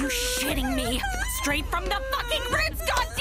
you shitting me? Straight from the fucking roots, goddamn!